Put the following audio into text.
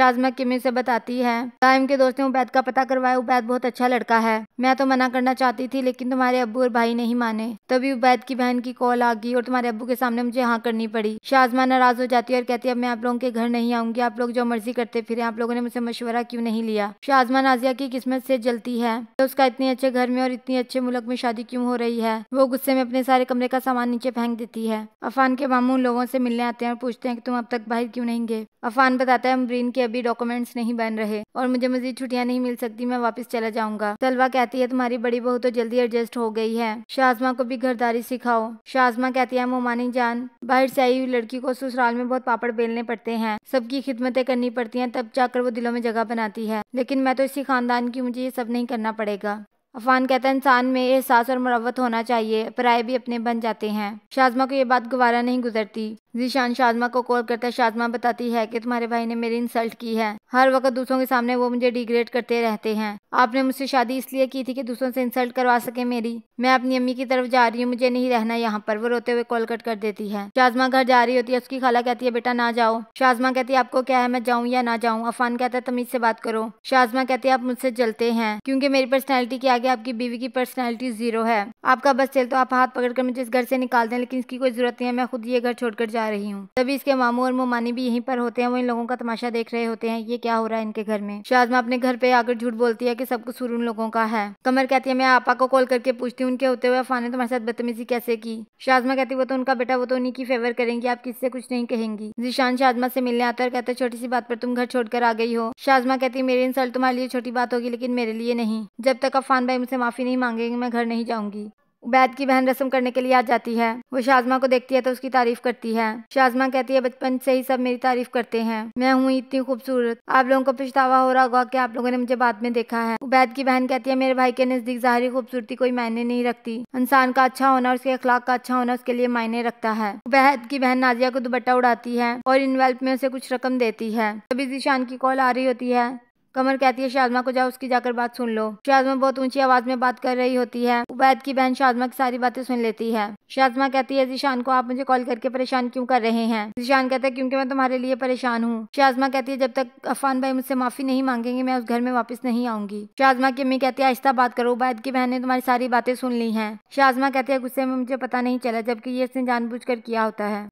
शाज़मा किमी से बताती है। दाइम के दोस्त ने उबैद का पता करवाया, उबैद बहुत अच्छा लड़का है, मैं तो मना करना चाहती थी लेकिन तुम्हारे अब्बू और भाई नहीं माने। तभी उबैद की बहन की कॉल आ गई और तुम्हारे अब्बू के सामने मुझे हाँ करनी पड़ी। शाज़मा नाराज हो जाती है और कहती है अब मैं आप लोगों के घर नहीं आऊंगी, आप लोग जो मर्जी करते फिरे, आप लोगों ने मुझसे मशवरा क्यों नहीं लिया। शाज़मा नाजिया की किस्मत से जलती है, तो उसका इतने अच्छे घर में और इतने अच्छे मुल्क में शादी क्यों हो रही है। वो गुस्से में अपने सारे कमरे का सामान नीचे फेंक देती है। अफान के मामू उन लोगों से मिलने आते हैं और पूछते हैं कि तुम अब तक बाहर क्यों नहीं गए। अफान बताता है अमरीन के अभी डॉक्यूमेंट्स नहीं बन रहे और मुझे मजीद छुट्टियां नहीं मिल सकती, मैं वापस चला जाऊंगा। सलवा कहती है तुम्हारी बड़ी बहू तो जल्दी एडजस्ट हो गई है, शाज़मा को भी घरदारी सिखाओ। शाज़मा कहती है मोमानी जान, बाहर से आई हुई लड़की को ससुराल में बहुत पापड़ बेलने पड़ते हैं, सबकी खिदमतें करनी पड़ती हैं, तब जाकर वो दिलों में जगह बनाती है, लेकिन मैं तो इसी खानदान की, मुझे ये सब नहीं करना पड़ेगा। अफान कहता है इंसान में एहसास और मुरवत होना चाहिए, पराये भी अपने बन जाते हैं। शाज़मा को ये बात गवारा नहीं गुजरती। जीशान शाज़मा को कॉल करता है, शाज़मा बताती है कि तुम्हारे भाई ने मेरी इंसल्ट की है, हर वक्त दूसरों के सामने वो मुझे डिग्रेड करते रहते हैं। आपने मुझसे शादी इसलिए की थी कि दूसरों से इंसल्ट करवा सके मेरी। मैं अपनी अम्मी की तरफ जा रही हूँ, मुझे नहीं रहना यहाँ पर। वो रोते हुए कॉल कट कर देती है। शाज़मा घर जा रही होती है, उसकी खाला कहती है बेटा ना जाओ। शाज़मा कहती है आपको क्या है, मैं जाऊँ या ना जाऊँ। अफान कहता है तमीज से बात करो। शाज़मा कहती है आप मुझसे जलते हैं क्योंकि मेरी पर्सनैलिटी के आगे आपकी बीवी की पर्सनैलिटी जीरो है। आपका बस चल तो आप हाथ पकड़कर मुझे इस घर से निकाल दें, लेकिन इसकी कोई जरूरत नहीं है, मैं खुद ये घर छोड़कर जा रही हूँ। तभी इसके मामू और मोमानी भी यहीं पर होते हैं, वो इन लोगों का तमाशा देख रहे होते हैं ये क्या हो रहा है इनके घर में। शाज़मा अपने घर पे आकर झूठ बोलती है कि सब कसूर उन लोगों का है। कमर कहती है मैं आपा को कॉल करके पूछती हूँ उनके होते हुए अफान ने तुम्हारे साथ बदतमीजी कैसे की। शाज़मा कहती है वो तो उनका बेटा, वो तो उन्हीं की फेवर करेंगी, आप किसी से कुछ नहीं कहेंगी। जीशान शाज़मा से मिलने आता है, कहता है छोटी सी बात पर तुम घर छोड़कर आ गई हो। शाज़मा कहती है मेरी इंसल्ट तुम्हारे लिए छोटी बात होगी लेकिन मेरे लिए नहीं, जब तक अफान भाई मुझसे माफी नहीं मांगेंगे मैं घर नहीं जाऊंगी। उबैद की बहन रस्म करने के लिए आ जाती है, वो शाज़मा को देखती है तो उसकी तारीफ करती है। शाज़मा कहती है बचपन से ही सब मेरी तारीफ करते हैं, मैं हूँ इतनी खूबसूरत, आप लोगों को पछतावा हो रहा होगा कि आप लोगों ने मुझे बाद में देखा है। उबैद की बहन कहती है मेरे भाई के नजदीक ज़ाहरी खूबसूरती कोई मायने नहीं रखती, इंसान का अच्छा होना, उसके अखलाक का अच्छा होना उसके लिए मायने रखता है। उबैद की बहन नाजिया को दुपट्टा उड़ाती है और इनवेल्प में उसे कुछ रकम देती है। तभी जीशान की कॉल आ रही होती है। कमर कहती है शाज़मा को जाओ, उसकी जाकर बात सुन लो। शाज़मा बहुत ऊंची आवाज में बात कर रही होती है। उबैद की बहन शाज़मा की सारी बातें सुन लेती है। शाज़मा कहती है जीशान को आप मुझे कॉल करके परेशान क्यों कर रहे हैं। जीशान कहता है क्योंकि मैं तुम्हारे लिए परेशान हूँ। शाज़मा कहती है जब तक अफान भाई मुझसे माफी नहीं मांगेंगे मैं उस घर में वापस नहीं आऊंगी। शाज़मा की अम्मी कहती है आहिस्ता बात करो, उबैद की बहन ने तुम्हारी सारी बातें सुन ली है। शाज़मा कहती है गुस्से में मुझे पता नहीं चला, जबकि ये इसने जानबूझकर किया होता है।